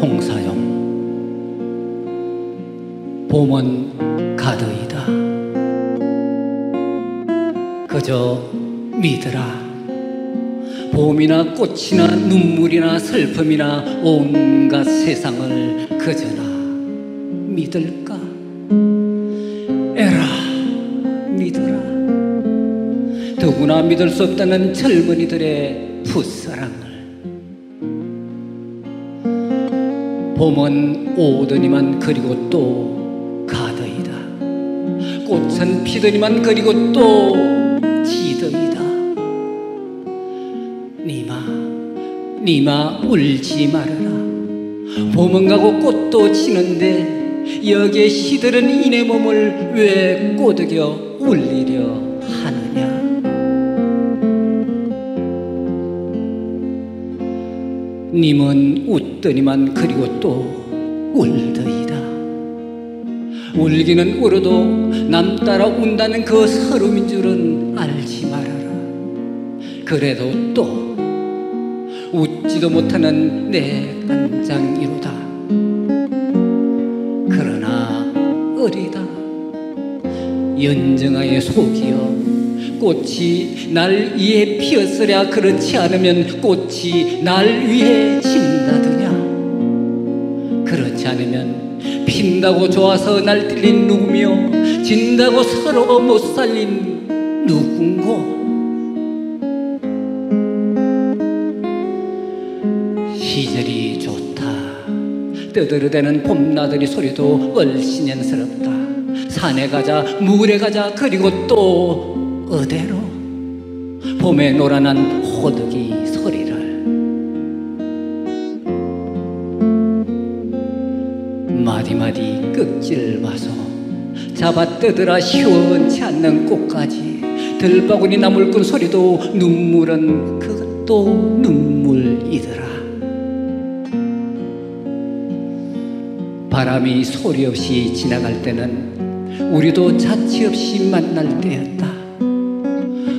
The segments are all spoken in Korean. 홍사용 봄은 가더이다. 그저 믿으라. 봄이나 꽃이나 눈물이나 슬픔이나 온갖 세상을 그저나 믿을까? 에라 믿어라. 누구나 믿을 수 없다는 젊은이들의 풋사랑을. 봄은 오더니만 그리고 또 가더이다. 꽃은 피더니만 그리고 또 지더이다. 니마 울지 말아라. 봄은 가고 꽃도 지는데 여기에 시들은 이내 몸을 왜 꼬드겨 울리려 하느냐. 님은 웃더니만 그리고 또 울더이다. 울기는 울어도 남 따라 운다는 그 서름인 줄은 알지 말아라. 그래도 또 웃지도 못하는 내 간장이로다. 그러나 어리다. 연정아의 속이여 꽃이 날 위해 피었으랴. 그렇지 않으면 꽃이 날 위해 진다더냐. 그렇지 않으면 핀다고 좋아서 날뛸린 누구며 진다고 서러워 못 살린 누군고. 시절이 좋다. 떠들어대는 봄나들이 소리도 얼씬연스럽다. 산에 가자 물에 가자 그리고 또 어대로 봄에 노란한 호두기 소리를. 마디마디 끄질 마소. 잡아뜯으라. 시원치 않는 꽃까지 들바구니 나물꾼 소리도 눈물은 그것도 눈물이더라. 바람이 소리 없이 지나갈 때는 우리도 자취 없이 만날 때였다.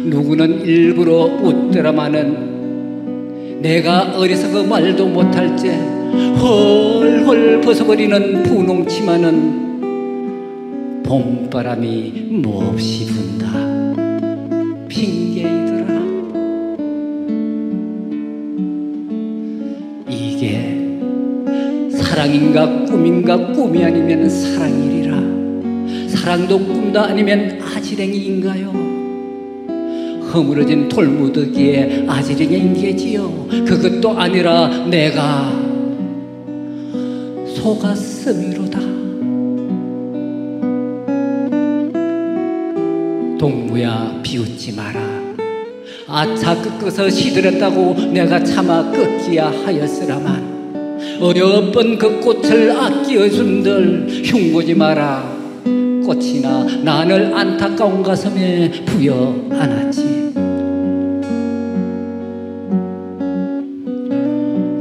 누구는 일부러 웃더라마는 내가 어리석어 말도 못할 때 헐헐 벗어버리는 분홍치마는 봄바람이 몹시 분다. 핑계이더라. 이게 사랑인가 꿈인가. 꿈이 아니면 사랑이리라. 사랑도 꿈다 아니면 아지랭이인가요. 허물어진 돌무더기에 아지랭이인게지요. 그것도 아니라 내가 속았음이로다. 동무야 비웃지 마라. 아차 꺾어서 시들었다고 내가 차마 꺾기야 하였으라만 어여 뻔 그 꽃을 아끼어 준들 흉보지 마라. 꽃이나 나를 안타까운 가슴에 부여 안았지.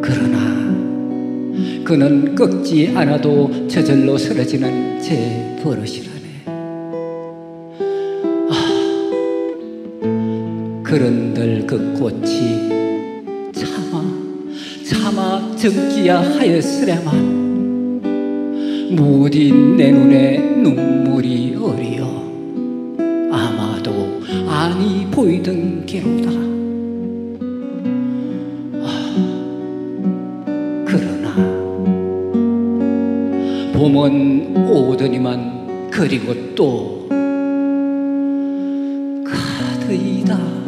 그러나 그는 꺾지 않아도 저절로 쓰러지는 제 버릇이라네. 아, 그런들 그 꽃이 차마 적기야 하였으랴만 무딘 내 눈에 눈물이 어리여 아마도 아니 보이던 게로다. 아, 그러나 봄은 오더니만 그리고 또 가더이다.